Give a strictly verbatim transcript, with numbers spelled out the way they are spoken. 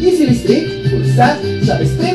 Isi listrik, pulsa, sabes.